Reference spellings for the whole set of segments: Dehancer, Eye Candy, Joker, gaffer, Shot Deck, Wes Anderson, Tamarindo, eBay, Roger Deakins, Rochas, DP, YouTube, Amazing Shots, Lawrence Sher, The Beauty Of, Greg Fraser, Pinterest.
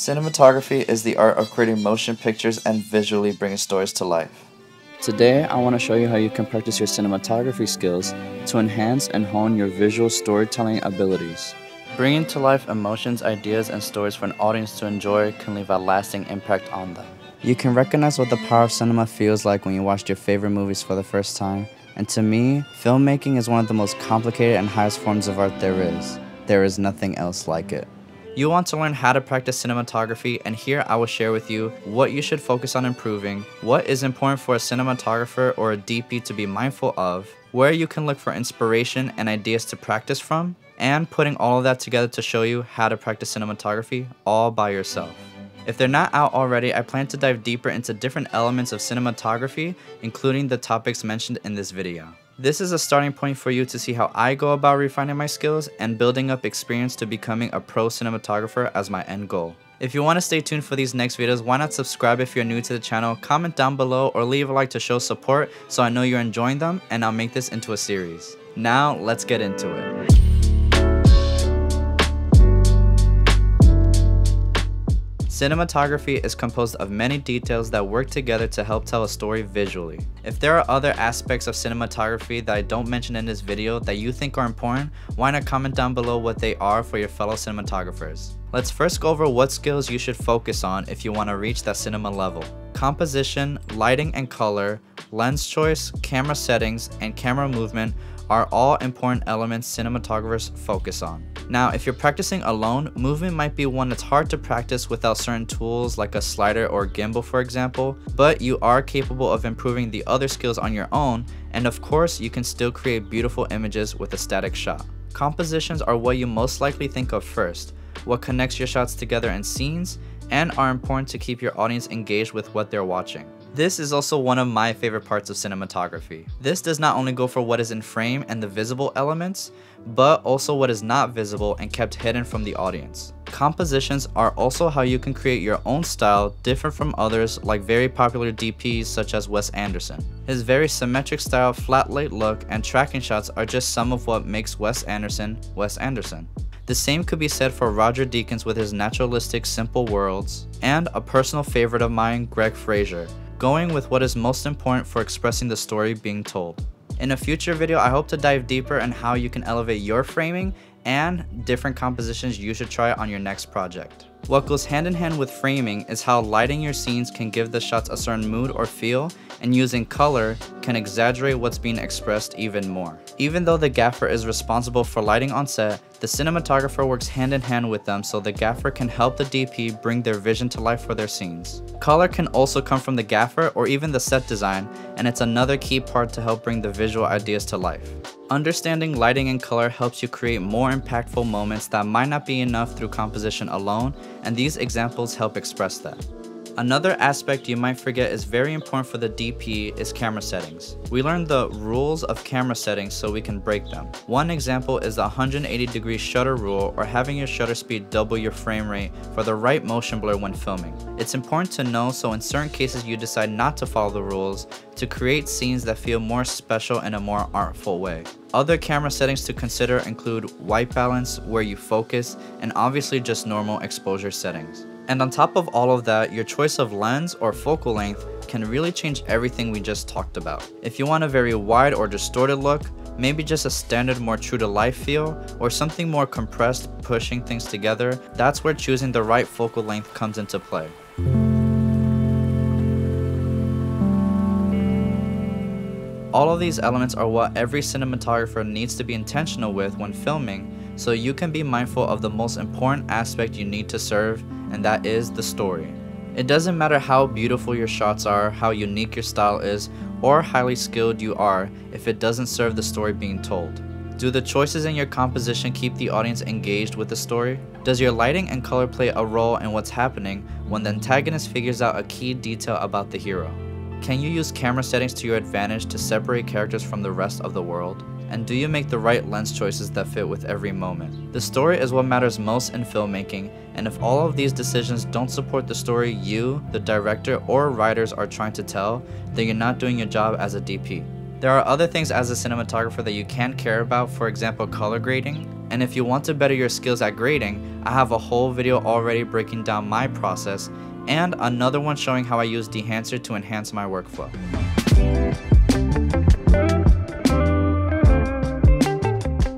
Cinematography is the art of creating motion pictures and visually bringing stories to life. Today, I want to show you how you can practice your cinematography skills to enhance and hone your visual storytelling abilities. Bringing to life emotions, ideas, and stories for an audience to enjoy can leave a lasting impact on them. You can recognize what the power of cinema feels like when you watched your favorite movies for the first time. And to me, filmmaking is one of the most complicated and highest forms of art there is. There is nothing else like it. You'll want to learn how to practice cinematography, and here I will share with you what you should focus on improving, what is important for a cinematographer or a DP to be mindful of, where you can look for inspiration and ideas to practice from, and putting all of that together to show you how to practice cinematography all by yourself. If they're not out already, I plan to dive deeper into different elements of cinematography, including the topics mentioned in this video. This is a starting point for you to see how I go about refining my skills and building up experience to becoming a pro cinematographer as my end goal. If you want to stay tuned for these next videos, why not subscribe if you're new to the channel, comment down below, or leave a like to show support so I know you're enjoying them, and I'll make this into a series. Now, let's get into it. Cinematography is composed of many details that work together to help tell a story visually. If there are other aspects of cinematography that I don't mention in this video that you think are important, why not comment down below what they are for your fellow cinematographers. Let's first go over what skills you should focus on if you want to reach that cinema level. Composition, lighting and color, lens choice, camera settings, and camera movement are all important elements cinematographers focus on. Now, if you're practicing alone, movement might be one that's hard to practice without certain tools like a slider or gimbal, for example, but you are capable of improving the other skills on your own, and of course, you can still create beautiful images with a static shot. Compositions are what you most likely think of first, what connects your shots together in scenes, and are important to keep your audience engaged with what they're watching. This is also one of my favorite parts of cinematography. This does not only go for what is in frame and the visible elements, but also what is not visible and kept hidden from the audience. Compositions are also how you can create your own style different from others, like very popular DPs such as Wes Anderson. His very symmetric style, flat light look, and tracking shots are just some of what makes Wes Anderson, Wes Anderson. The same could be said for Roger Deakins with his naturalistic, simple worlds, and a personal favorite of mine, Greg Fraser, going with what is most important for expressing the story being told. In a future video, I hope to dive deeper on how you can elevate your framing and different compositions you should try on your next project. What goes hand in hand with framing is how lighting your scenes can give the shots a certain mood or feel, and using color can exaggerate what's being expressed even more. Even though the gaffer is responsible for lighting on set, the cinematographer works hand in hand with them, so the gaffer can help the DP bring their vision to life for their scenes. Color can also come from the gaffer or even the set design, and it's another key part to help bring the visual ideas to life. Understanding lighting and color helps you create more impactful moments that might not be enough through composition alone, and these examples help express that. Another aspect you might forget is very important for the DP is camera settings. We learned the rules of camera settings so we can break them. One example is the 180-degree shutter rule, or having your shutter speed double your frame rate for the right motion blur when filming. It's important to know so in certain cases you decide not to follow the rules to create scenes that feel more special in a more artful way. Other camera settings to consider include white balance, where you focus, and obviously just normal exposure settings. And on top of all of that, your choice of lens or focal length can really change everything we just talked about. If you want a very wide or distorted look, maybe just a standard more true to life feel, or something more compressed, pushing things together, that's where choosing the right focal length comes into play. All of these elements are what every cinematographer needs to be intentional with when filming, so you can be mindful of the most important aspect you need to serve, and that is the story. It doesn't matter how beautiful your shots are, how unique your style is, or highly skilled you are, if it doesn't serve the story being told. Do the choices in your composition keep the audience engaged with the story? Does your lighting and color play a role in what's happening when the antagonist figures out a key detail about the hero? Can you use camera settings to your advantage to separate characters from the rest of the world? And do you make the right lens choices that fit with every moment? The story is what matters most in filmmaking, and if all of these decisions don't support the story you, the director, or writers are trying to tell, then you're not doing your job as a DP. There are other things as a cinematographer that you can care about, for example color grading, and if you want to better your skills at grading, I have a whole video already breaking down my process and another one showing how I use Dehancer to enhance my workflow.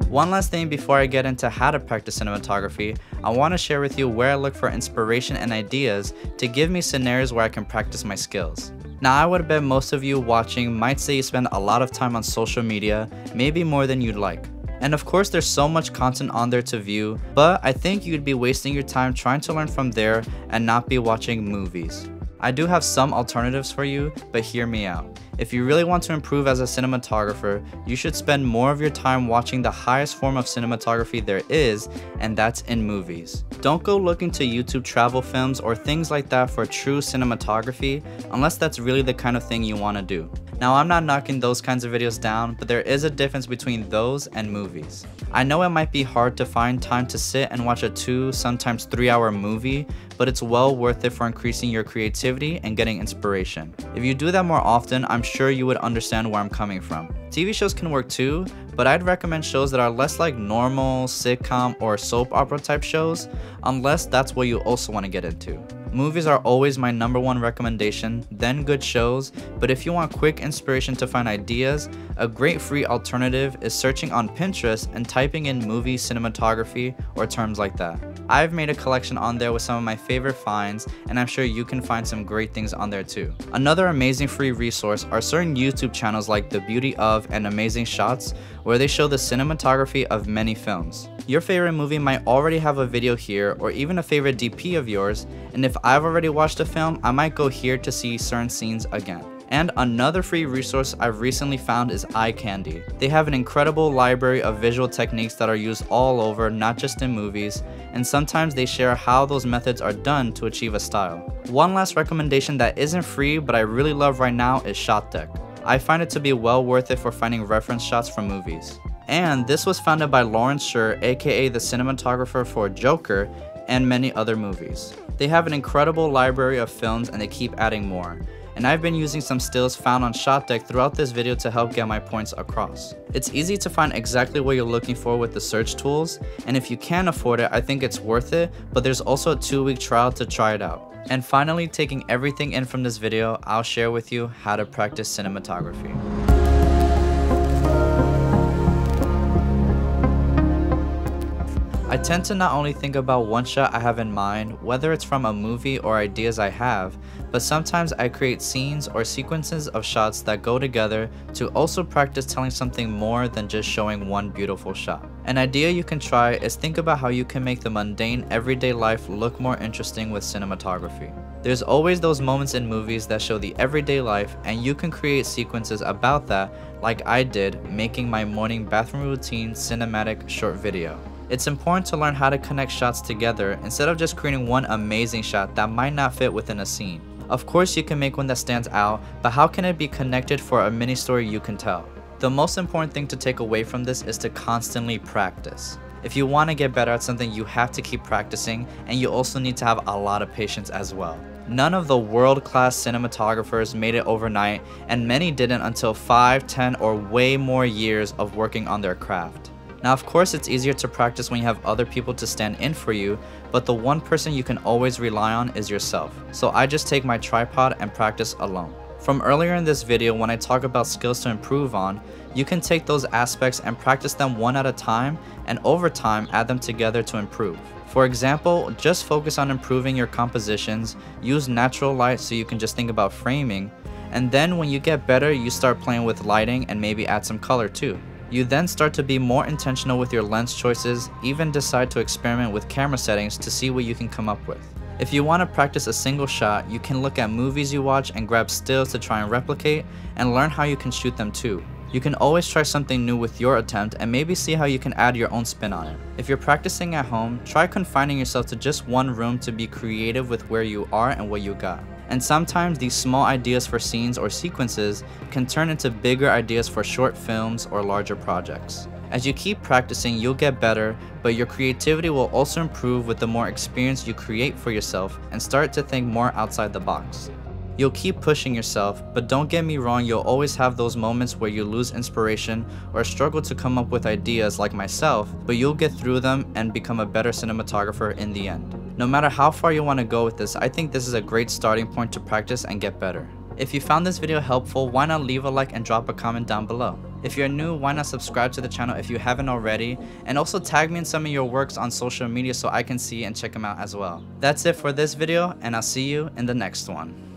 One last thing before I get into how to practice cinematography, I want to share with you where I look for inspiration and ideas to give me scenarios where I can practice my skills. Now I would bet most of you watching might say you spend a lot of time on social media, maybe more than you'd like. And of course there's so much content on there to view, but I think you'd be wasting your time trying to learn from there and not be watching movies. I do have some alternatives for you, but hear me out. If you really want to improve as a cinematographer, you should spend more of your time watching the highest form of cinematography there is, and that's in movies. Don't go looking to YouTube travel films or things like that for true cinematography, unless that's really the kind of thing you want to do. Now I'm not knocking those kinds of videos down, but there is a difference between those and movies. I know it might be hard to find time to sit and watch a 2, sometimes 3 hour movie, but it's well worth it for increasing your creativity and getting inspiration. If you do that more often, I'm sure you would understand where I'm coming from. TV shows can work too, but I'd recommend shows that are less like normal sitcom or soap opera type shows, unless that's what you also want to get into. Movies are always my #1 recommendation, then good shows, but if you want quick inspiration to find ideas, a great free alternative is searching on Pinterest and typing in movie cinematography or terms like that. I've made a collection on there with some of my favorite finds, and I'm sure you can find some great things on there too. Another amazing free resource are certain YouTube channels like The Beauty Of and Amazing Shots, where they show the cinematography of many films. Your favorite movie might already have a video here, or even a favorite DP of yours, and if I've already watched a film, I might go here to see certain scenes again. And another free resource I've recently found is Eye Candy. They have an incredible library of visual techniques that are used all over, not just in movies, and sometimes they share how those methods are done to achieve a style. One last recommendation that isn't free but I really love right now is Shot Deck. I find it to be well worth it for finding reference shots from movies. And this was founded by Lawrence Sher, aka the cinematographer for Joker and many other movies. They have an incredible library of films and they keep adding more. And I've been using some stills found on Shot Deck throughout this video to help get my points across. It's easy to find exactly what you're looking for with the search tools, and if you can afford it, I think it's worth it, but there's also a 2-week trial to try it out. And finally, taking everything in from this video, I'll share with you how to practice cinematography. I tend to not only think about one shot I have in mind, whether it's from a movie or ideas I have, but sometimes I create scenes or sequences of shots that go together to also practice telling something more than just showing one beautiful shot. An idea you can try is think about how you can make the mundane everyday life look more interesting with cinematography. There's always those moments in movies that show the everyday life, and you can create sequences about that like I did, making my morning bathroom routine cinematic short video. It's important to learn how to connect shots together instead of just creating one amazing shot that might not fit within a scene. Of course you can make one that stands out, but how can it be connected for a mini story you can tell? The most important thing to take away from this is to constantly practice. If you want to get better at something, you have to keep practicing, and you also need to have a lot of patience as well. None of the world-class cinematographers made it overnight, and many didn't until 5, 10, or way more years of working on their craft. Now of course it's easier to practice when you have other people to stand in for you, but the one person you can always rely on is yourself. So I just take my tripod and practice alone. From earlier in this video when I talk about skills to improve on, you can take those aspects and practice them one at a time, and over time add them together to improve. For example, just focus on improving your compositions, use natural light so you can just think about framing, and then when you get better you start playing with lighting and maybe add some color too. You then start to be more intentional with your lens choices, even decide to experiment with camera settings to see what you can come up with. If you want to practice a single shot, you can look at movies you watch and grab stills to try and replicate, and learn how you can shoot them too. You can always try something new with your attempt and maybe see how you can add your own spin on it. If you're practicing at home, try confining yourself to just one room to be creative with where you are and what you got. And sometimes these small ideas for scenes or sequences can turn into bigger ideas for short films or larger projects. As you keep practicing, you'll get better, but your creativity will also improve with the more experience you create for yourself and start to think more outside the box. You'll keep pushing yourself, but don't get me wrong, you'll always have those moments where you lose inspiration or struggle to come up with ideas like myself, but you'll get through them and become a better cinematographer in the end. No matter how far you want to go with this, I think this is a great starting point to practice and get better. If you found this video helpful, why not leave a like and drop a comment down below. If you're new, why not subscribe to the channel if you haven't already, and also tag me in some of your works on social media so I can see and check them out as well. That's it for this video, and I'll see you in the next one.